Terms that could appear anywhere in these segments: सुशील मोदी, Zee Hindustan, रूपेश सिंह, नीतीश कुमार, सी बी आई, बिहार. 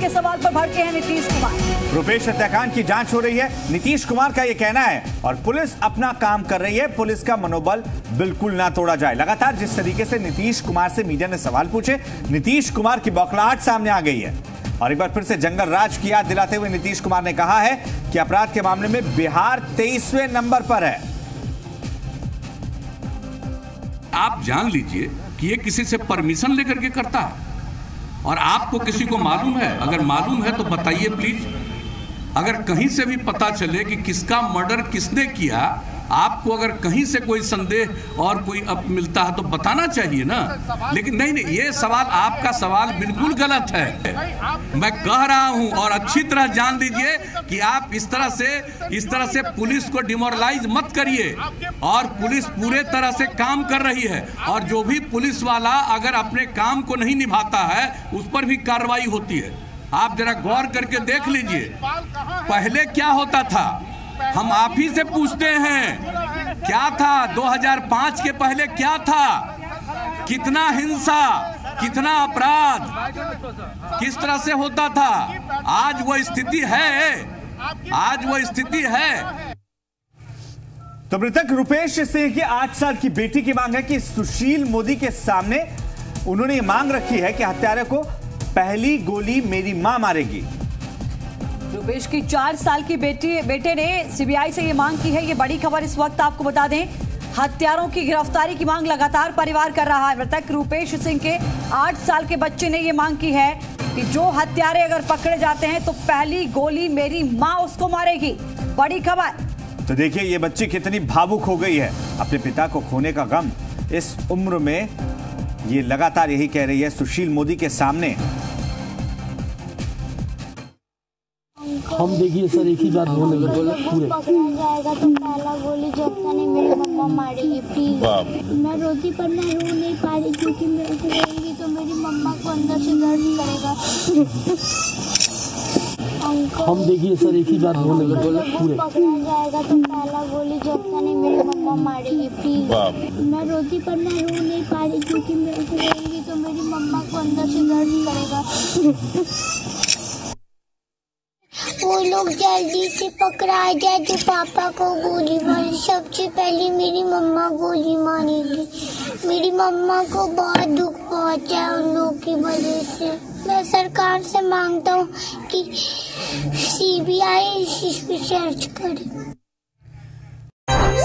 के सवाल पर भड़के हैं नीतीश कुमार। रूपेश हत्याकांड की जांच हो रही है, नीतीश कुमार का ये कहना है, और पुलिस अपना काम कर रही है। पुलिस का मनोबल बिल्कुल ना तोड़ा जाए। लगातार जिस तरीके से नीतीश कुमार से मीडिया ने सवाल पूछे, नीतीश कुमार की बौखलाहट सामने आ गई है। और एक बार फिर से जंगल राज की याद दिलाते हुए नीतीश कुमार ने कहा है कि अपराध के मामले में बिहार 23वें नंबर पर है। आप जान लीजिए कि ये किसी से परमिशन लेकर के करता है, और आपको किसी को मालूम है, अगर मालूम है तो बताइए प्लीज। अगर कहीं से भी पता चले कि किसका मर्डर किसने किया, आपको अगर कहीं से कोई संदेह और कोई अप मिलता है तो बताना चाहिए ना। लेकिन नहीं नहीं, ये सवाल, आपका सवाल बिल्कुल गलत है। मैं कह रहा हूं, और अच्छी तरह जान लीजिए कि आप इस तरह से पुलिस को डिमोरलाइज मत करिए। और पुलिस पूरे तरह से काम कर रही है, और जो भी पुलिस वाला अगर अपने काम को नहीं निभाता है उस पर भी कार्रवाई होती है। आप जरा गौर करके देख लीजिए पहले क्या होता था। हम आप ही से पूछते हैं क्या था 2005 के पहले, क्या था, कितना हिंसा, कितना अपराध किस तरह से होता था। आज वो स्थिति है। तो मृतक रूपेश सिंह की 8 साल की बेटी की मांग है कि सुशील मोदी के सामने उन्होंने ये मांग रखी है कि हत्यारे को पहली गोली मेरी मां मारेगी। रूपेश की 4 साल की बेटे ने CBI से ये मांग की है। ये बड़ी खबर इस वक्त आपको बता दें, हत्यारों की गिरफ्तारी की मांग लगातार परिवार कर रहा है। मृतक रूपेश सिंह के 8 साल के बच्चे ने ये मांग की है कि जो हत्यारे अगर पकड़े जाते हैं तो पहली गोली मेरी मां उसको मारेगी। बड़ी खबर। तो देखिए ये बच्ची कितनी भावुक हो गई है, अपने पिता को खोने का गम इस उम्र में। ये लगातार यही कह रही है सुशील मोदी के सामने। हम देखिए सर एक ही बात बोलेंगे, पूरे जाएगा तो पहला गोली जबता नहीं मेरी मम्मा मारेगी प्लीज। मैं रोती पर मैं रो नहीं पा रही, क्योंकि मैं रोऊंगी तो मेरी मम्मा को अंदर से दर्द करेगा। हम देखिए सर एक ही बात बोलेंगे, पूरे जाएगा तो पहला गोली जबता नहीं मेरी मम्मा मारेगी प्लीज। मैं रोती पर मैं रो नहीं पा रही, क्योंकि मैं रोऊंगी तो मेरी मम्मा को अंदर से दर्द करेगा। वो लोग जल्दी से पकड़ा जाए तो पापा को गोली मारी, सबसे पहले मेरी मम्मा गोली मारेगी। मेरी मम्मा को बहुत दुख पहुंचा है उन लोगों की वजह से। मैं सरकार से मांगता हूँ कि CBI इस पर सर्च करे।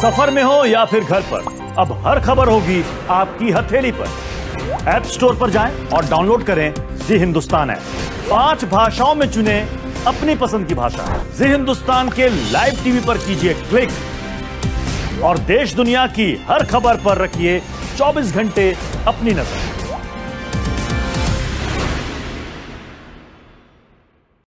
सफर में हो या फिर घर पर, अब हर खबर होगी आपकी हथेली पर। ऐप स्टोर पर जाएं और डाउनलोड करें जी हिंदुस्तान ऐप। 5 भाषाओं में चुने अपनी पसंद की भाषा। जी हिंदुस्तान के लाइव टीवी पर कीजिए क्लिक, और देश दुनिया की हर खबर पर रखिए 24 घंटे अपनी नजर।